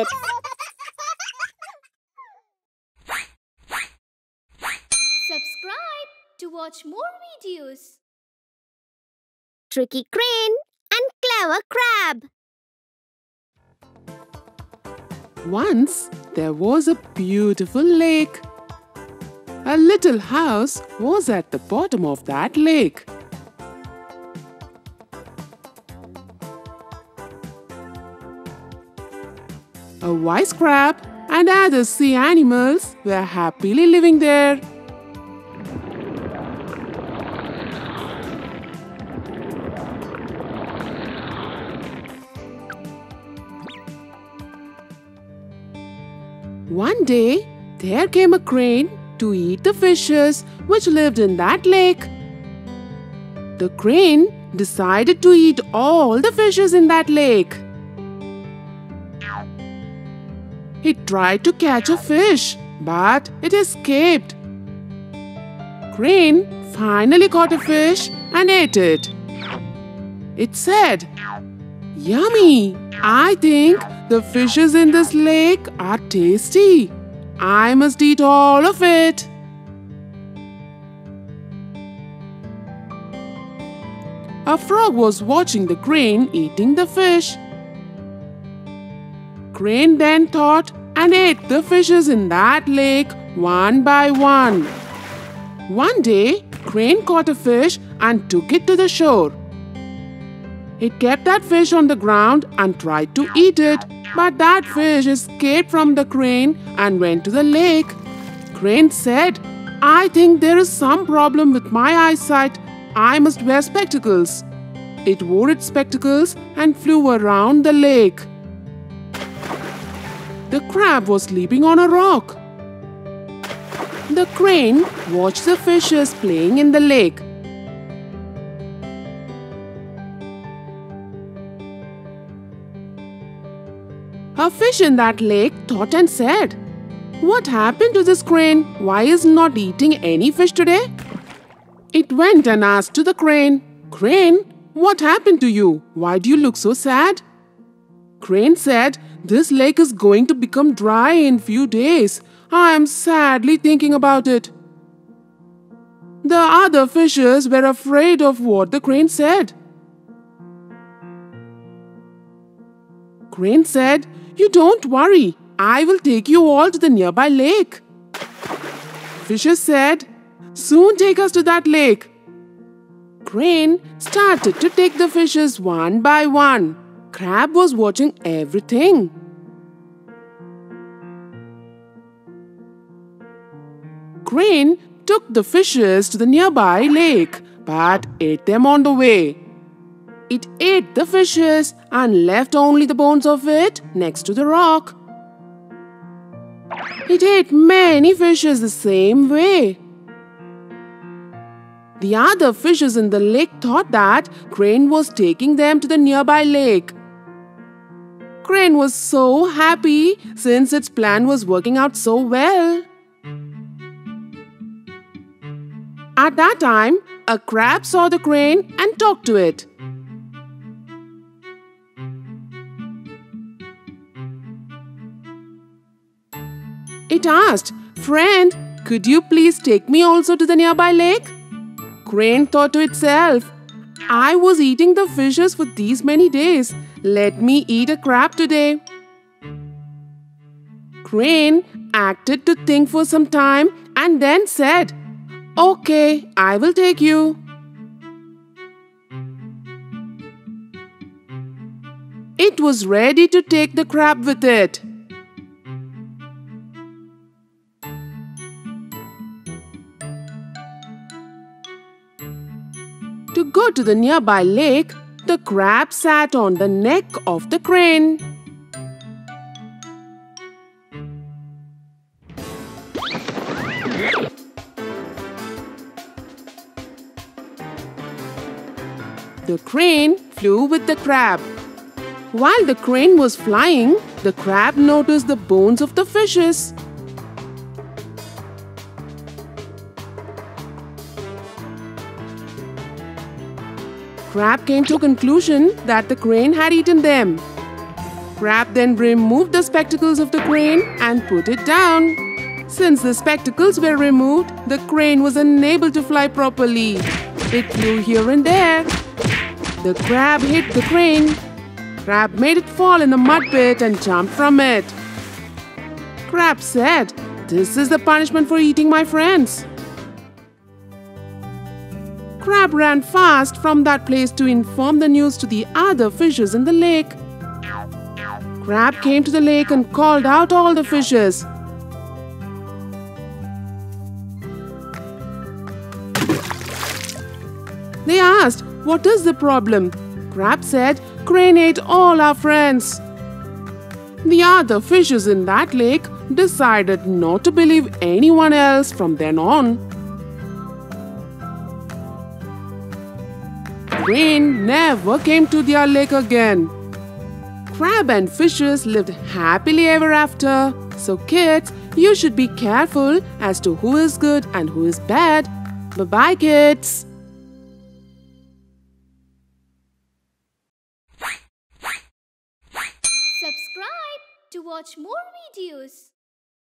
it. Subscribe to watch more videos. Tricky Crane and Clever Crab. Once there was a beautiful lake. A little house was at the bottom of that lake. A wise crab and other sea animals were happily living there. One day, there came a crane to eat the fishes which lived in that lake. The crane decided to eat all the fishes in that lake. It tried to catch a fish, but it escaped. Crane finally caught a fish and ate it. It said, "Yummy! I think the fishes in this lake are tasty. I must eat all of it." A frog was watching the crane eating the fish. Crane then thought and ate the fishes in that lake one by one. One day, Crane caught a fish and took it to the shore. It kept that fish on the ground and tried to eat it, but that fish escaped from the crane and went to the lake. Crane said, "I think there is some problem with my eyesight. I must wear spectacles." It wore its spectacles and flew around the lake. The crab was sleeping on a rock. The crane watched the fishes playing in the lake. A fish in that lake thought and said, "What happened to this crane? Why is not eating any fish today?" It went and asked to the crane, "Crane, what happened to you? Why do you look so sad?" Crane said, "This lake is going to become dry in few days. I am sadly thinking about it." The other fishes were afraid of what the crane said. Crane said, "You don't worry. I will take you all to the nearby lake." Fishes said, "Soon take us to that lake." Crane started to take the fishes one by one. Crab was watching everything. Crane took the fishes to the nearby lake, but ate them on the way. It ate the fishes and left only the bones of it next to the rock. It ate many fishes the same way. The other fishes in the lake thought that Crane was taking them to the nearby lake. Crane was so happy since its plan was working out so well. At that time, a crab saw the crane and talked to it. It asked, "Friend, could you please take me also to the nearby lake?" Crane thought to itself, "I was eating the fishes for these many days. Let me eat a crab today." Crane acted to think for some time and then said, "Okay, I will take you." It was ready to take the crab with it. To go to the nearby lake, the crab sat on the neck of the crane. The crane flew with the crab. While the crane was flying, the crab noticed the bones of the fishes. Crab came to a conclusion that the crane had eaten them. Crab then removed the spectacles of the crane and put it down. Since the spectacles were removed, the crane was unable to fly properly. It flew here and there. The crab hit the crane. Crab made it fall in a mud pit and jumped from it. Crab said, "This is the punishment for eating my friends." Crab ran fast from that place to inform the news to the other fishes in the lake. Crab came to the lake and called out all the fishes. They asked, "What is the problem?" Crab said, "Crane ate all our friends." The other fishes in that lake decided not to believe anyone else from then on. Crane never came to their lake again. Crab and fishes lived happily ever after. So kids, you should be careful as to who is good and who is bad. Bye-bye, kids. Subscribe to watch more videos.